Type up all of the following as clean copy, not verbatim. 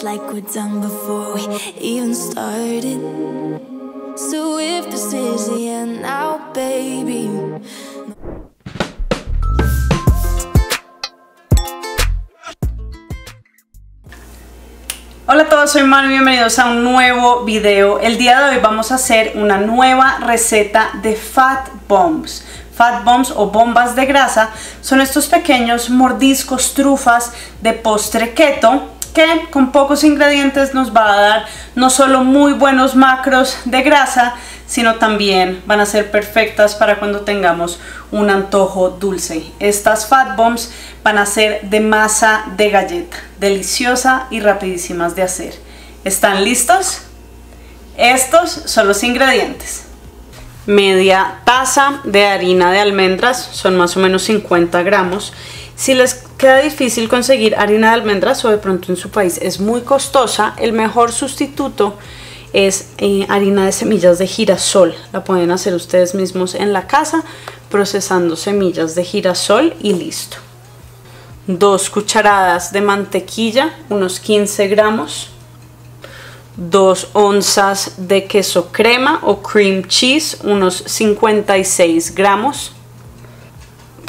It's like we're done before we even started. So if this is the end now, baby. Hola a todos, soy Manu y bienvenidos a un nuevo video. El día de hoy vamos a hacer una nueva receta de Fat Bombs. Fat Bombs o bombas de grasa son estos pequeños mordiscos, trufas de postre keto que con pocos ingredientes nos va a dar no solo muy buenos macros de grasa, sino también van a ser perfectas para cuando tengamos un antojo dulce. Estas Fat Bombs van a ser de masa de galleta, deliciosa y rapidísimas de hacer. ¿Están listos? Estos son los ingredientes. Media taza de harina de almendras, son más o menos 50 gramos. Si les queda difícil conseguir harina de almendras o de pronto en su país es muy costosa, el mejor sustituto es harina de semillas de girasol. La pueden hacer ustedes mismos en la casa procesando semillas de girasol y listo. 2 cucharadas de mantequilla, unos 15 gramos. 2 onzas de queso crema o cream cheese, unos 56 gramos.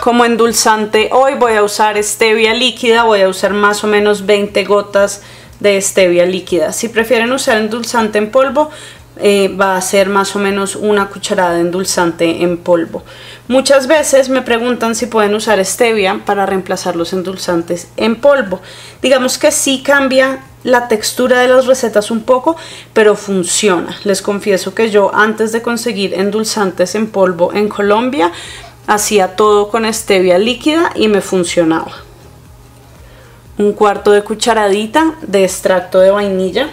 Como endulzante hoy voy a usar stevia líquida, voy a usar más o menos 20 gotas de stevia líquida. Si prefieren usar endulzante en polvo, va a ser más o menos 1 cucharada de endulzante en polvo. Muchas veces me preguntan si pueden usar stevia para reemplazar los endulzantes en polvo. Digamos que sí cambia la textura de las recetas un poco, pero funciona. Les confieso que yo antes de conseguir endulzantes en polvo en Colombia hacía todo con stevia líquida y me funcionaba. 1/4 de cucharadita de extracto de vainilla,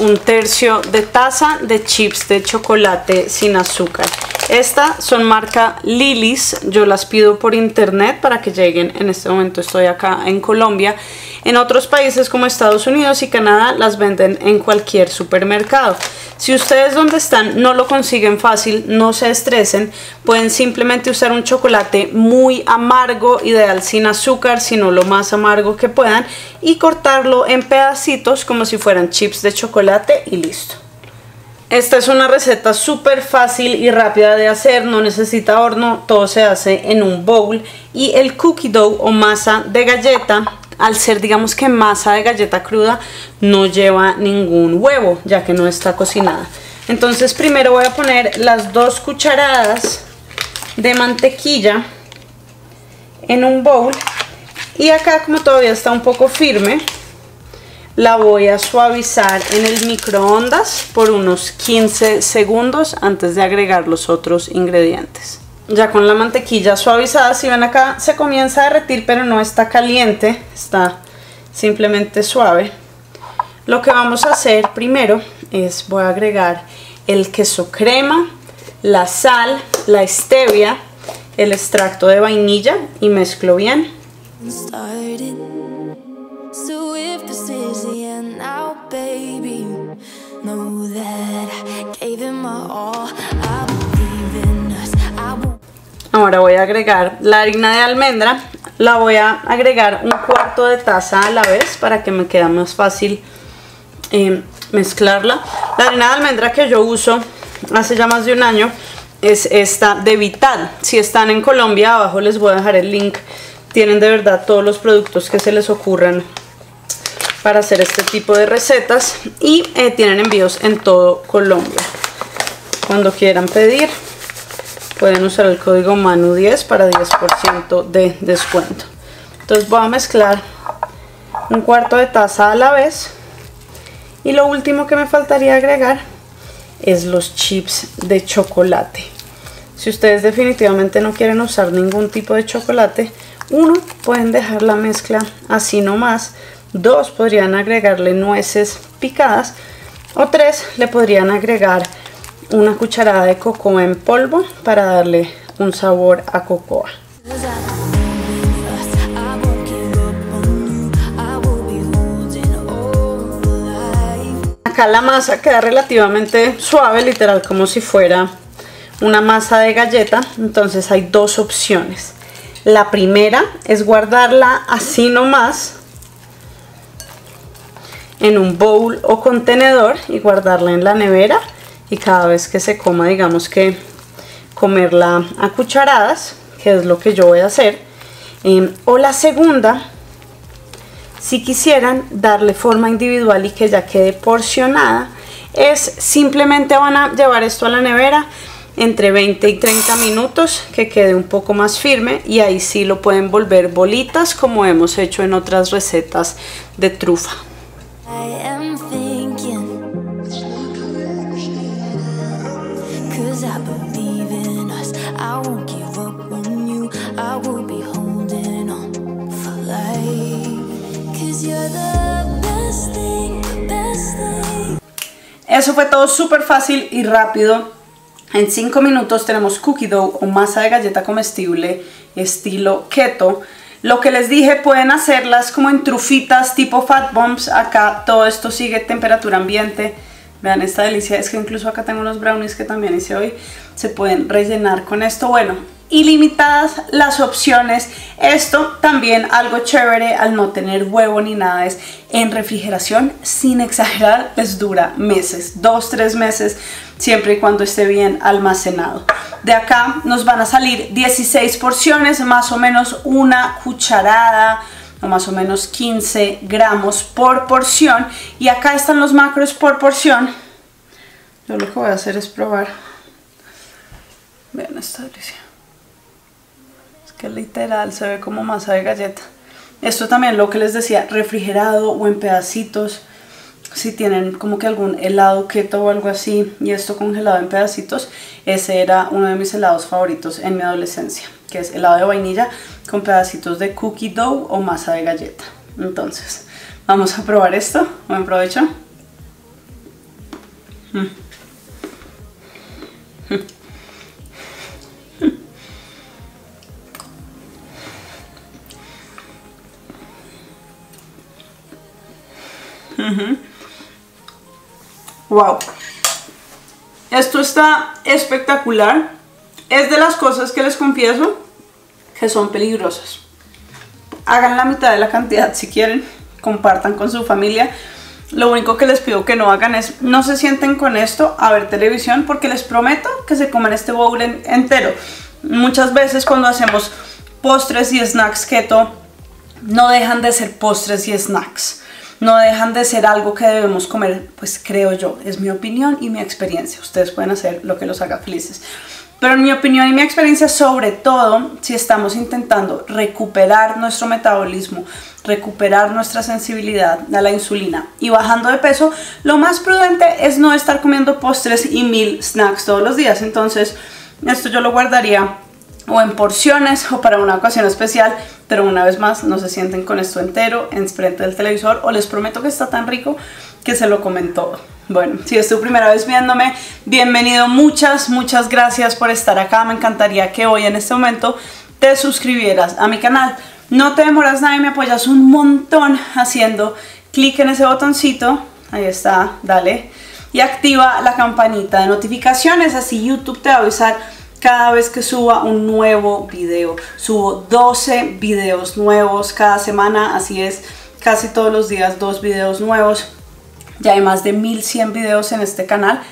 1/3 de taza de chips de chocolate sin azúcar. Estas son marca Lilis, yo las pido por internet para que lleguen. En este momento estoy acá en Colombia. En otros países como Estados Unidos y Canadá las venden en cualquier supermercado. Si ustedes donde están no lo consiguen fácil, no se estresen, pueden simplemente usar un chocolate muy amargo, ideal sin azúcar, sino lo más amargo que puedan, y cortarlo en pedacitos como si fueran chips de chocolate y listo. Esta es una receta súper fácil y rápida de hacer, no necesita horno, todo se hace en un bowl. Y el cookie dough o masa de galleta, al ser digamos que masa de galleta cruda, no lleva ningún huevo ya que no está cocinada. Entonces primero voy a poner las 2 cucharadas de mantequilla en un bowl y acá, como todavía está un poco firme, la voy a suavizar en el microondas por unos 15 segundos antes de agregar los otros ingredientes. Ya con la mantequilla suavizada, si ven acá se comienza a derretir, pero no está caliente, está simplemente suave. Lo que vamos a hacer primero es, voy a agregar el queso crema, la sal, la stevia, el extracto de vainilla y mezclo bien. Ahora voy a agregar la harina de almendra, la voy a agregar 1/4 de taza a la vez para que me quede más fácil mezclarla. La harina de almendra que yo uso hace ya más de un año es esta de Vital. Si están en Colombia, abajo les voy a dejar el link, tienen de verdad todos los productos que se les ocurran para hacer este tipo de recetas y tienen envíos en todo Colombia. Cuando quieran pedir pueden usar el código MANU10 para 10% de descuento. Entonces voy a mezclar 1/4 de taza a la vez y lo último que me faltaría agregar es los chips de chocolate. Si ustedes definitivamente no quieren usar ningún tipo de chocolate, 1, pueden dejar la mezcla así nomás. 2, podrían agregarle nueces picadas, o 3, le podrían agregar 1 cucharada de cocoa en polvo para darle un sabor a cocoa. Acá la masa queda relativamente suave, literal como si fuera una masa de galleta. Entonces hay 2 opciones. La primera es guardarla así nomás en un bowl o contenedor y guardarla en la nevera, y cada vez que se coma, digamos que comerla a cucharadas, que es lo que yo voy a hacer. O la segunda, si quisieran darle forma individual y que ya quede porcionada, es simplemente van a llevar esto a la nevera entre 20 y 30 minutos, que quede un poco más firme, y ahí sí lo pueden volver bolitas como hemos hecho en otras recetas de trufa. Eso fue todo súper fácil y rápido. En 5 minutos tenemos cookie dough o masa de galleta comestible estilo keto. Lo que les dije, pueden hacerlas como en trufitas tipo Fat Bombs. Acá todo esto sigue temperatura ambiente. Vean esta delicia, es que incluso acá tengo unos brownies que también hice hoy. Se pueden rellenar con esto. Bueno, ilimitadas las opciones. Esto también, algo chévere al no tener huevo ni nada, es en refrigeración, sin exagerar, les dura meses, 2-3 meses, siempre y cuando esté bien almacenado. De acá nos van a salir 16 porciones, más o menos una cucharada o más o menos 15 gramos por porción, y acá están los macros por porción. Yo lo que voy a hacer es probar. Vean esta delicia, que literal se ve como masa de galleta. Esto también, lo que les decía, refrigerado o en pedacitos, si tienen como que algún helado keto o algo así, y esto congelado en pedacitos. Ese era uno de mis helados favoritos en mi adolescencia, que es helado de vainilla con pedacitos de cookie dough o masa de galleta. Entonces vamos a probar esto. Buen provecho. Wow, esto está espectacular. Es de las cosas que les confieso que son peligrosas. Hagan la mitad de la cantidad si quieren, compartan con su familia. Lo único que les pido que no hagan es, no se sienten con esto a ver televisión, porque les prometo que se comen este bowl entero. Muchas veces cuando hacemos postres y snacks keto, no dejan de ser postres y snacks, no dejan de ser algo que debemos comer, pues creo yo, es mi opinión y mi experiencia. Ustedes pueden hacer lo que los haga felices, pero en mi opinión y mi experiencia, sobre todo si estamos intentando recuperar nuestro metabolismo, recuperar nuestra sensibilidad a la insulina y bajando de peso, lo más prudente es no estar comiendo postres y 1000 snacks todos los días. Entonces esto yo lo guardaría o en porciones o para una ocasión especial, pero una vez más, no se sienten con esto entero enfrente del televisor, o les prometo que está tan rico que se lo comen todo. Bueno, si es tu primera vez viéndome, bienvenido, muchas gracias por estar acá. Me encantaría que hoy en este momento te suscribieras a mi canal. No te demoras nada y me apoyas un montón haciendo clic en ese botoncito, ahí está, dale, y activa la campanita de notificaciones, así YouTube te va a avisar cada vez que suba un nuevo video. Subo 12 videos nuevos cada semana, así es, casi todos los días 2 videos nuevos. Ya hay más de 1100 videos en este canal.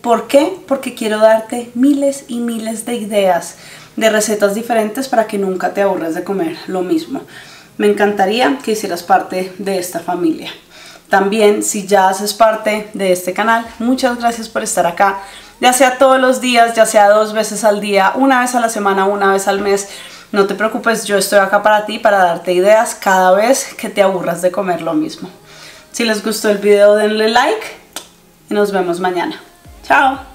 ¿Por qué? Porque quiero darte miles y miles de ideas de recetas diferentes para que nunca te aburras de comer lo mismo. Me encantaría que hicieras parte de esta familia. También, si ya haces parte de este canal, muchas gracias por estar acá, ya sea todos los días, ya sea 2 veces al día, una vez a la semana, una vez al mes. No te preocupes, yo estoy acá para ti, para darte ideas cada vez que te aburras de comer lo mismo. Si les gustó el video, denle like y nos vemos mañana. ¡Chao!